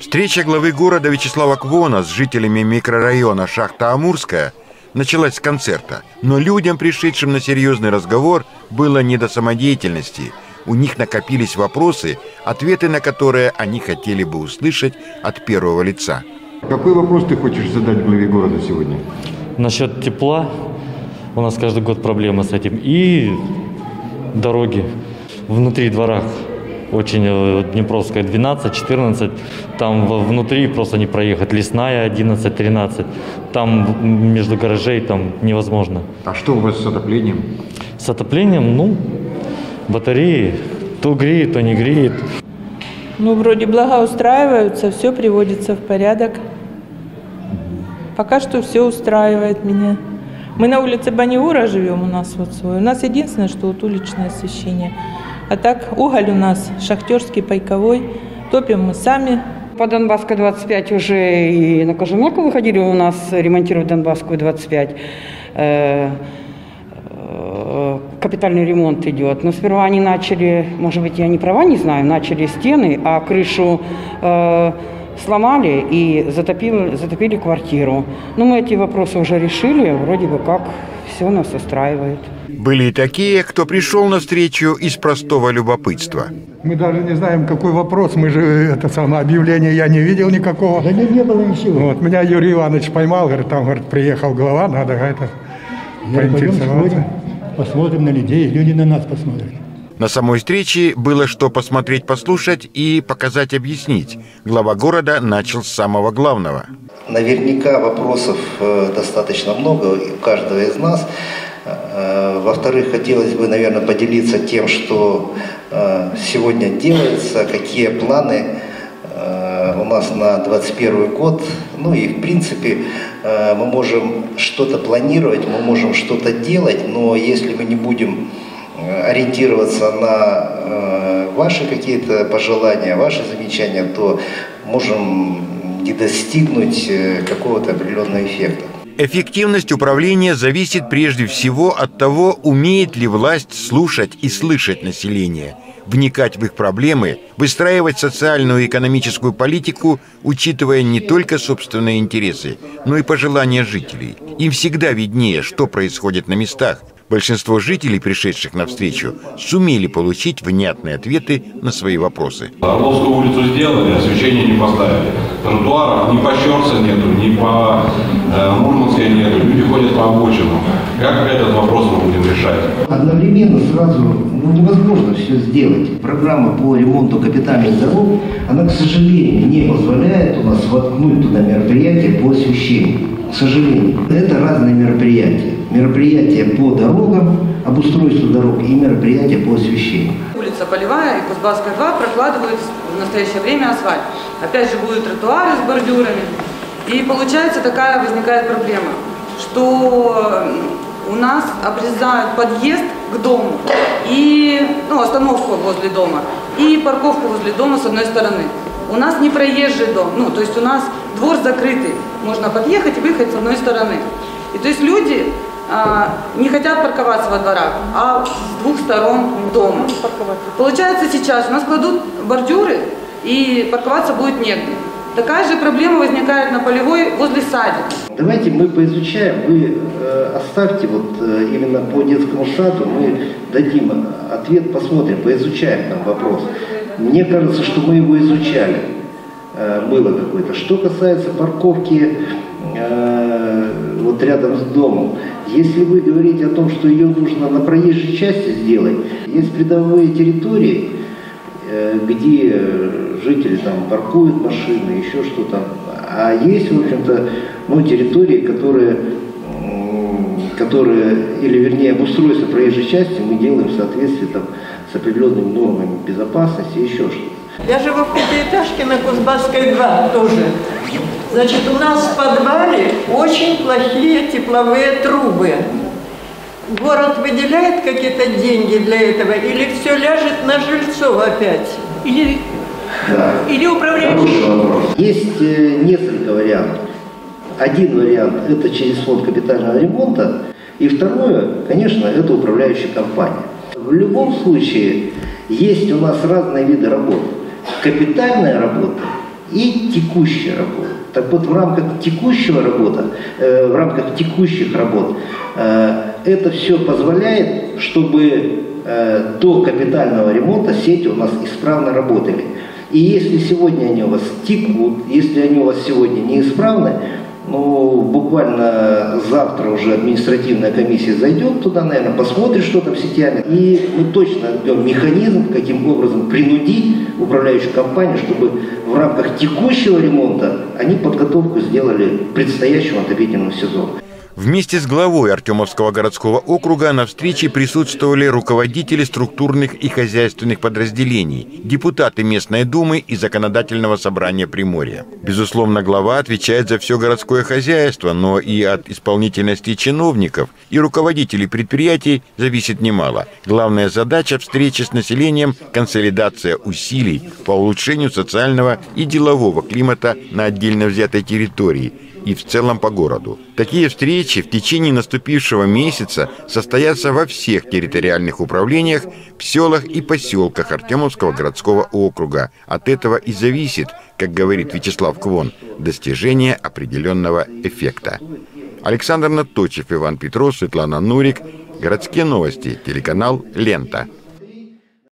Встреча главы города Вячеслава Квона с жителями микрорайона Шахта Амурская началась с концерта. Но людям, пришедшим на серьезный разговор, было не до самодеятельности. У них накопились вопросы, ответы на которые они хотели бы услышать от первого лица. Какой вопрос ты хочешь задать главе города сегодня? Насчет тепла. У нас каждый год проблема с этим. И дороги внутри двора. Очень Днепровская 12, 14, там внутри просто не проехать, Лесная 11, 13, там между гаражей там невозможно. А что у вас с отоплением? С отоплением, ну, батареи, то греет, то не греет. Ну, вроде благоустраиваются, все приводится в порядок. Пока что все устраивает меня. Мы на улице Баниура живем, у нас вот свой. У нас единственное, что вот уличное освещение. А так уголь у нас шахтерский, пайковой, топим мы сами. По Донбасской 25 уже и на Кожемелку выходили, у нас ремонтируют Донбасскую 25. Капитальный ремонт идет. Но сперва они начали, может быть, я не права, не знаю, начали стены, а крышу сломали и затопили квартиру. Но мы эти вопросы уже решили, вроде бы как все нас устраивает. Были и такие, кто пришел на встречу из простого любопытства. Мы даже не знаем, какой вопрос. Мы же объявление я не видел никакого. Да не было ничего. Вот, меня Юрий Иванович поймал, говорит, там говорит, приехал глава, надо это поинтересоваться. Посмотрим на людей, люди на нас посмотрят. На самой встрече было что посмотреть, послушать и показать, объяснить. Глава города начал с самого главного. Наверняка вопросов достаточно много у каждого из нас. Во-вторых, хотелось бы, наверное, поделиться тем, что сегодня делается, какие планы у нас на 2021 год. Ну и, в принципе, мы можем что-то планировать, мы можем что-то делать, но если мы не будем ориентироваться на ваши какие-то пожелания, ваши замечания, то можем не достигнуть какого-то определенного эффекта. Эффективность управления зависит прежде всего от того, умеет ли власть слушать и слышать население, вникать в их проблемы, выстраивать социальную и экономическую политику, учитывая не только собственные интересы, но и пожелания жителей. Им всегда виднее, что происходит на местах. Большинство жителей, пришедших на встречу, сумели получить внятные ответы на свои вопросы. Орловскую улицу сделали, освещение не поставили. Тротуаров ни по Щерце нету, ни по Мурманской нету. Люди ходят по обочинам. Как этот вопрос мы будем решать? Одновременно сразу невозможно все сделать. Программа по ремонту капитальных дорог, она, к сожалению, не позволяет у нас воткнуть туда мероприятие по освещению. К сожалению, это разные мероприятия. Мероприятия по дорогам, обустройству дорог и мероприятия по освещению. Улица Полевая и Кузбасская 2 прокладывают в настоящее время асфальт. Опять же будут тротуары с бордюрами. И получается такая возникает проблема, что у нас обрезают подъезд к дому и остановку возле дома и парковку возле дома с одной стороны. У нас не проезжий дом, то есть у нас двор закрытый, можно подъехать и выехать с одной стороны. И то есть люди не хотят парковаться во дворах, а с двух сторон дома. Получается сейчас у нас кладут бордюры и парковаться будет негде. Такая же проблема возникает на Полевой возле садика. Давайте мы поизучаем, вы оставьте именно по детскому саду, мы дадим ответ, посмотрим, поизучаем там вопрос. Мне кажется, что мы его изучали, было какое-то. Что касается парковки рядом с домом, если вы говорите о том, что ее нужно на проезжей части сделать, есть придомовые территории, где жители там паркуют машины, еще что-то. А есть, в общем-то, территории, которые, или вернее, обустройство проезжей части мы делаем в соответствии там с определенными нормами безопасности, еще что-то. Я живу в пятиэтажке на Кузбасской 2 тоже. Значит, у нас в подвале очень плохие тепловые трубы. Город выделяет какие-то деньги для этого, или все ляжет на жильцов опять? Или, да. Или управляющий? Есть несколько вариантов. Один вариант – это через фонд капитального ремонта, и второе, конечно, это управляющая компания. В любом случае, Есть у нас разные виды работ. Капитальная работа и текущая работа. Так вот, в рамках текущих работ это все позволяет, чтобы до капитального ремонта сети у нас исправно работали. И если сегодня они у вас текут, если они у вас сегодня неисправны, ну, буквально завтра уже административная комиссия зайдет туда, наверное, посмотрит, что там с сетями. И мы точно найдем механизм, каким образом принудить управляющую компанию, чтобы в рамках текущего ремонта они подготовку сделали к предстоящему отопительному сезону. Вместе с главой Артемовского городского округа на встрече присутствовали руководители структурных и хозяйственных подразделений, депутаты местной думы и законодательного собрания Приморья. Безусловно, глава отвечает за все городское хозяйство, но и от исполнительности чиновников и руководителей предприятий зависит немало. Главная задача встречи с населением – консолидация усилий по улучшению социального и делового климата на отдельно взятой территории и в целом по городу. Такие встречи в течение наступившего месяца состоятся во всех территориальных управлениях, в селах и поселках Артемовского городского округа. От этого и зависит, как говорит Вячеслав Квон, достижение определенного эффекта. Александр Наточев, Иван Петров, Светлана Нурик. Городские новости. Телеканал «Лента».